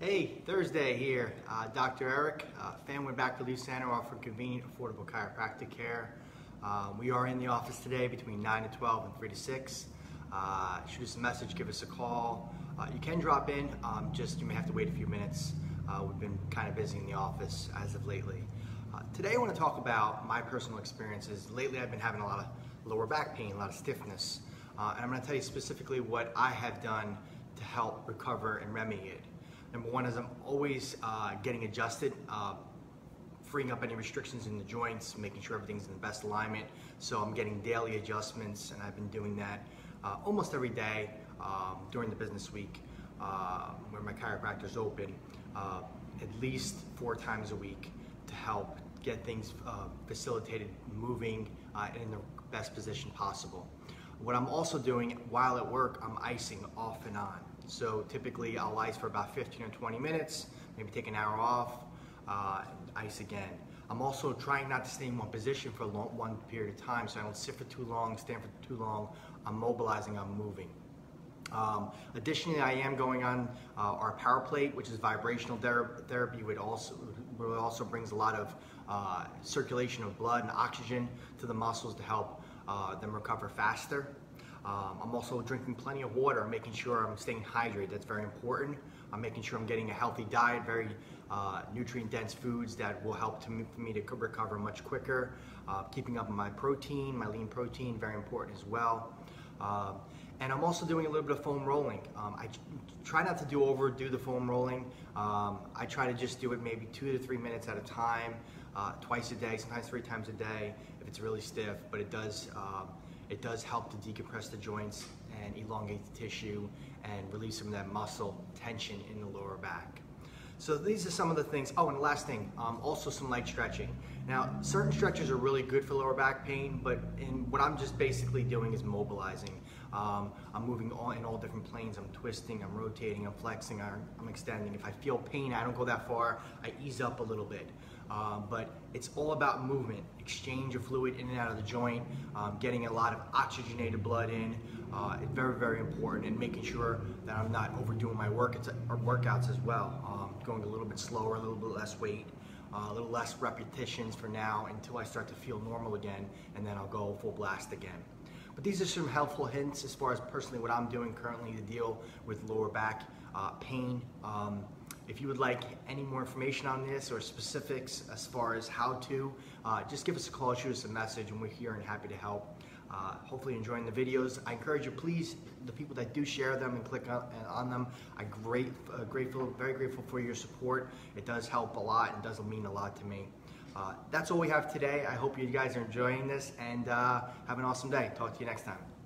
Hey, Thursday here. Dr. Eric, Fanwood Back Relief Center, offering convenient, affordable chiropractic care. We are in the office today between 9 to 12 and 3 to 6. Shoot us a message, give us a call. You can drop in, just you may have to wait a few minutes. We've been kind of busy in the office as of lately. Today I want to talk about my personal experiences. Lately I've been having a lot of lower back pain, a lot of stiffness. And I'm going to tell you specifically what I have done to help recover and remedy it. Number one is I'm always getting adjusted, freeing up any restrictions in the joints, making sure everything's in the best alignment. So I'm getting daily adjustments, and I've been doing that almost every day during the business week where my chiropractor's open at least 4 times a week to help get things facilitated, moving, and in the best position possible. What I'm also doing while at work, I'm icing off and on. So typically I'll ice for about 15 or 20 minutes, maybe take an hour off, ice again. I'm also trying not to stay in one position for one period of time, so I don't sit for too long, stand for too long. I'm mobilizing, I'm moving. Additionally, I am going on our power plate, which is vibrational therapy, which also brings a lot of circulation of blood and oxygen to the muscles to help them recover faster. I'm also drinking plenty of water, making sure I'm staying hydrated. That's very important. I'm making sure I'm getting a healthy diet, very nutrient-dense foods that will help for me to recover much quicker. Keeping up my protein, my lean protein, very important as well. And I'm also doing a little bit of foam rolling. I try not to overdo the foam rolling. I try to just do it maybe 2 to 3 minutes at a time, twice a day, sometimes 3 times a day if it's really stiff, but it does help to decompress the joints and elongate the tissue and release some of that muscle tension in the lower back. So these are some of the things. Oh, and the last thing, also some light stretching. Now, certain stretches are really good for lower back pain, but what I'm just basically doing is mobilizing. I'm moving in all different planes. I'm twisting, I'm rotating, I'm flexing, I'm extending. If I feel pain, I don't go that far. I ease up a little bit. But it's all about movement, exchange of fluid in and out of the joint, getting a lot of oxygenated blood in. It's very, very important, and making sure that I'm not overdoing my workouts as well. Going a little bit slower, a little bit less weight, a little less repetitions for now until I start to feel normal again, and then I'll go full blast again. But these are some helpful hints as far as personally what I'm doing currently to deal with lower back pain. If you would like any more information on this or specifics as far as how to, just give us a call, shoot us a message, and we're here and happy to help. Hopefully enjoying the videos. I encourage you, please, the people that do share them and click on them, I'm very grateful for your support. It does help a lot and does mean a lot to me. That's all we have today. I hope you guys are enjoying this, and have an awesome day. Talk to you next time.